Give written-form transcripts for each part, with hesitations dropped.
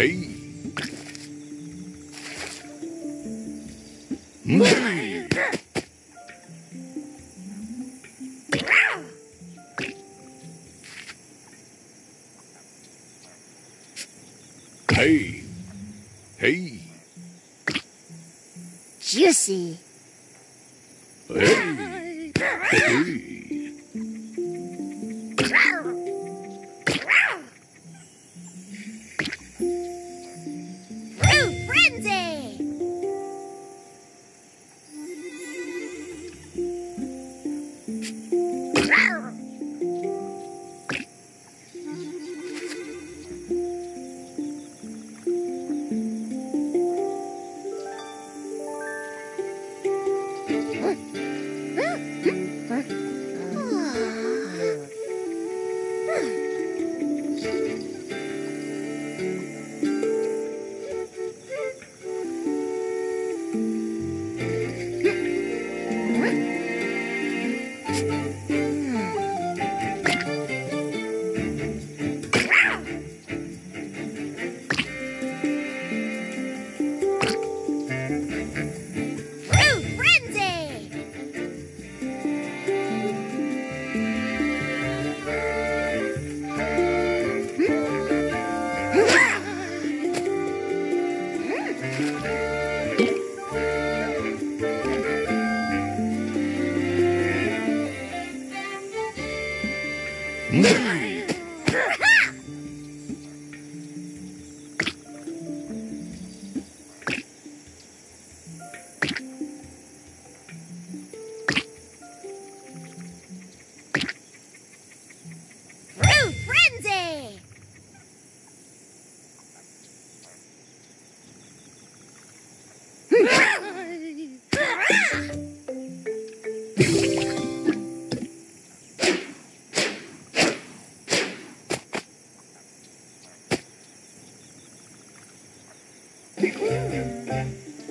Hey. Hey. Hey. Hey. Juicy. Hey. Hey.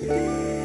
Thank you.